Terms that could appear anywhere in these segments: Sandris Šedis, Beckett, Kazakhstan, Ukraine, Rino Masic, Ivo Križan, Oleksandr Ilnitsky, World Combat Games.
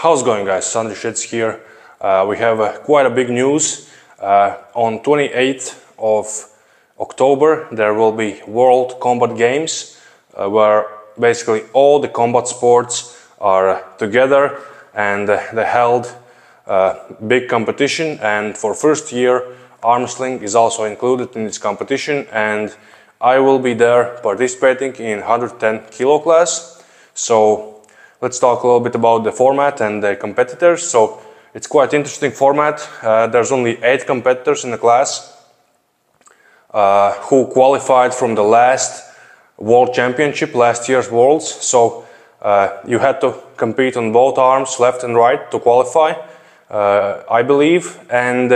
How's it going, guys? Sandris Šedis here. We have quite a big news. On 28th of October there will be World Combat Games, where basically all the combat sports are together, and they held a big competition, and for first year arm sling is also included in this competition, and I will be there participating in 110 kilo class. So let's talk a little bit about the format and the competitors. So it's quite interesting format. There's only 8 competitors in the class who qualified from the last World Championship, last year's Worlds. So you had to compete on both arms, left and right, to qualify, I believe. And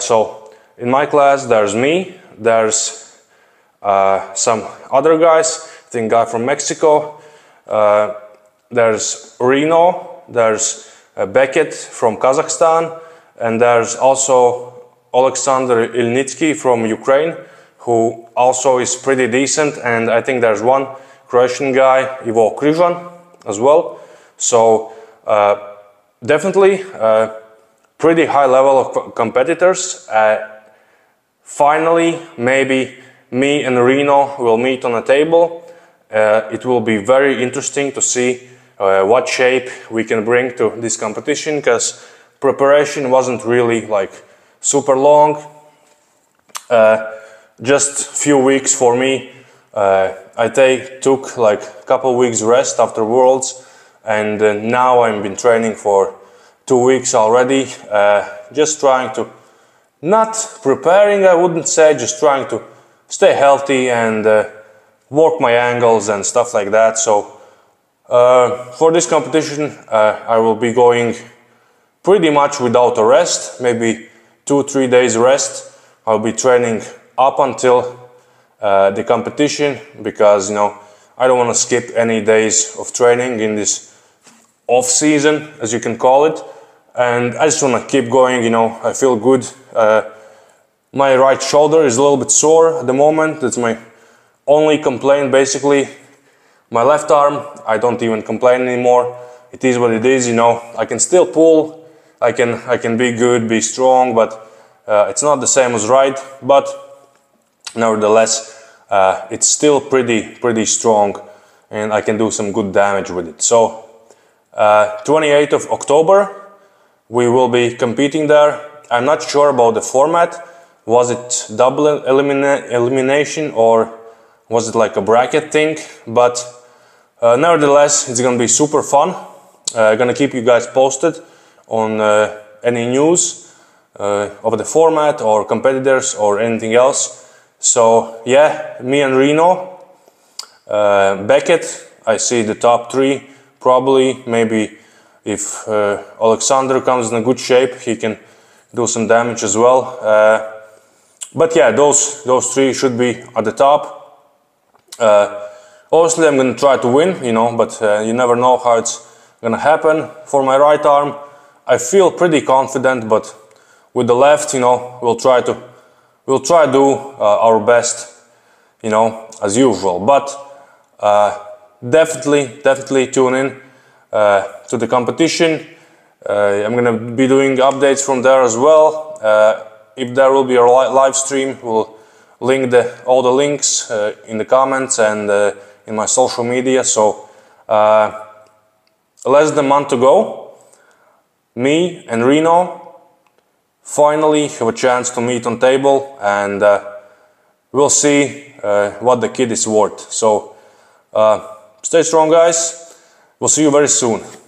so in my class there's me, there's some other guys, I think guy from Mexico, there's Rino, there's Beckett from Kazakhstan, and there's also Oleksandr Ilnitsky from Ukraine, who also is pretty decent, and I think there's one Croatian guy, Ivo Križan, as well. So definitely pretty high level of competitors. Finally, maybe me and Rino will meet on a table. It will be very interesting to see what shape we can bring to this competition, because preparation wasn't really like super long, just few weeks for me. I took like a couple weeks rest after Worlds, and now I've been training for 2 weeks already, just trying to, not preparing I wouldn't say, just trying to stay healthy and work my angles and stuff like that. So for this competition I will be going pretty much without a rest, maybe 2-3 days rest. I'll be training up until the competition, because you know, I don't want to skip any days of training in this off season, as you can call it, and I just want to keep going. You know, I feel good. My right shoulder is a little bit sore at the moment. That's my only complain, basically. My left arm, I don't even complain anymore. It is what it is, you know. I can still pull, I can be good, be strong, but it's not the same as right. But nevertheless, it's still pretty strong, and I can do some good damage with it. So 28th of October we will be competing there. I'm not sure about the format. Was it double elimination, or was it like a bracket thing? But nevertheless, it's gonna be super fun. I'm gonna keep you guys posted on any news of the format or competitors or anything else. So yeah, me and Rino, Beckett, I see the top 3 probably. Maybe if Oleksandr comes in a good shape, he can do some damage as well. But yeah, those 3 should be at the top. Obviously I'm gonna try to win, you know, but you never know how it's gonna happen. For my right arm I feel pretty confident, but with the left, you know, we'll try to do our best, you know, as usual. But definitely tune in to the competition. I'm gonna be doing updates from there as well. If there will be a live stream, we'll link all the links in the comments and in my social media. So less than a month to go. Me and Rino finally have a chance to meet on table, and we'll see what the kid is worth. So stay strong, guys. We'll see you very soon.